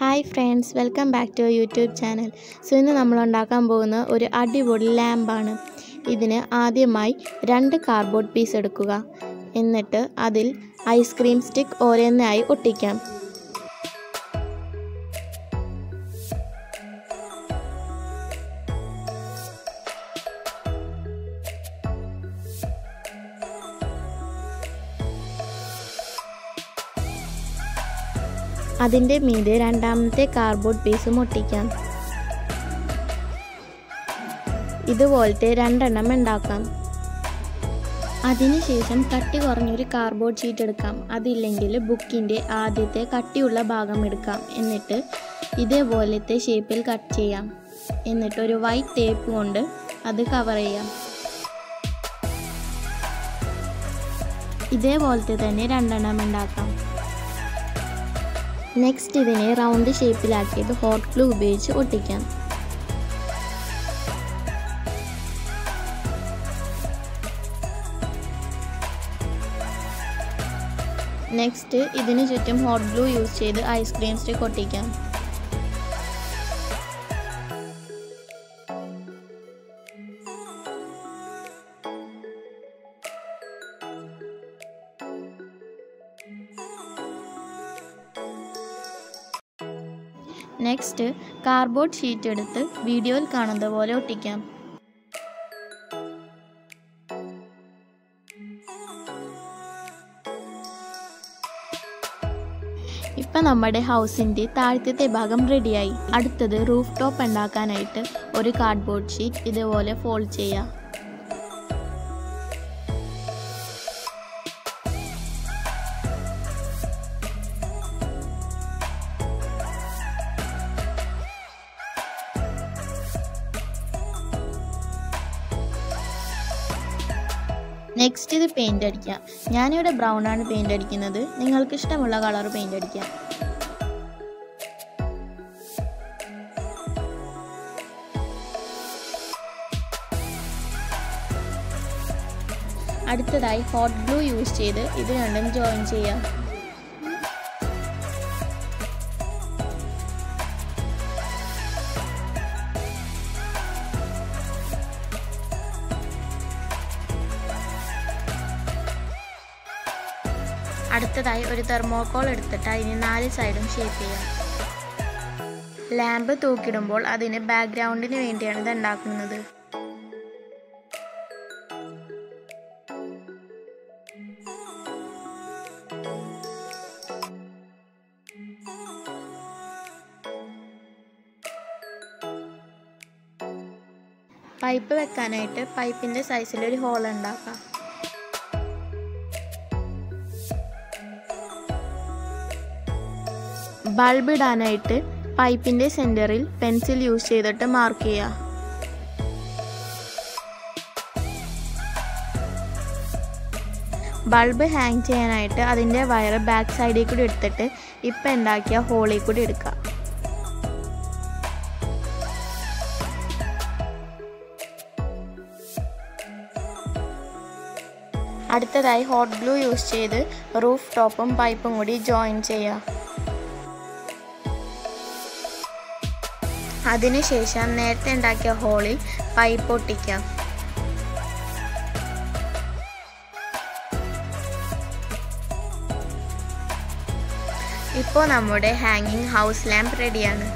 Hi friends, welcome back to our YouTube channel. So innu nammal undakan povuna oru adibodi lamp aanu. Idine aadiyamayi rendu cardboard piece edukkuka. Ennittu adil ice cream stick orennayi ottikkam. അതിന്റെ മീതെ രണ്ടാമത്തെ cardboard piece ഒട്ടിക്കാം. ഇതുപോലത്തെ രണ്ടെണ്ണം ഉണ്ടാക്കാം. അതിനുശേഷം കട്ടി കുറഞ്ഞൊരു cardboard sheet എടുക്കാം. അതില്ലെങ്കിൽ ബുക്കിന്റെ ആദ്യത്തെ കട്ടിയുള്ള ഭാഗം എടുക്കാം. എന്നിട്ട് ഇതേപോലത്തെ ഷേപ്പിൽ കട്ട് ചെയ്യാം. എന്നിട്ട് ഒരു വൈറ്റ് ടേപ്പ് കൊണ്ട് അത് കവർ ചെയ്യാം. ഇതേപോലത്തെ തന്നെ രണ്ടെണ്ണം ഉണ്ടാക്കാം. Next, we will round shape the hot glue base. Next, we will use hot glue use the ice cream stick. Next, cardboard sheet eduthu video il kaanunna pole ottikkam. Ippa nammade house inde taalthite bhagam ready aayi. Adutathu rooftop undakkanayittu oru cardboard sheet idhe pole fold cheya. Next is paint. I am brown and paint. You can use color paint. Add hot glue use and join. അടുത്തതായി ഒരു thermocol എടുത്തിട്ട് അതിനെ നാല് സൈഡും shape ചെയ്യാം. Lamp തൂക്കിടുമ്പോൾ അതിനെ ബാക്ക്ഗ്രൗണ്ടിന് വേണ്ടിയാണ് ഇത് ഉണ്ടാക്കുന്നത്. പൈപ്പ് വെക്കാനായിട്ട് പൈപ്പിന്റെ സൈസിൽ ഒരു ഹോൾ ഉണ്ടാക്കാം. ബൾബ് ഇടാനായിട്ട് പൈപ്പിന്റെ സെന്ററിൽ പെൻസിൽ യൂസ് ചെയ്തിട്ട് മാർക്ക് ചെയ്യാം. ബൾബ് ഹാങ് ചെയ്യാനായിട്ട് അതിന്റെ വയർ ബാക്ക് സൈഡിൽ കൂടി എടുത്തിട്ട് ഇപ്പൊ ഉണ്ടാക്കിയ ഹോളിൽ കൂടി എടുക്കാം. അടുത്തതായി ഹോട്ട് ഗ്ലൂ യൂസ് ചെയ്ത് റൂഫ് ടോപ്പും പൈപ്പും കൂടി ജോയിൻ ചെയ്യാം. അതിനുശേഷം നേരത്തെ ഉണ്ടാക്കിയ ഹോളിൽ പൈപ്പ് ഒട്ടിക്കാം. ഇപ്പോൾ നമ്മുടെ ഹാങ്ങിങ് ഹൗസ് ലാമ്പ് റെഡിയാണ്.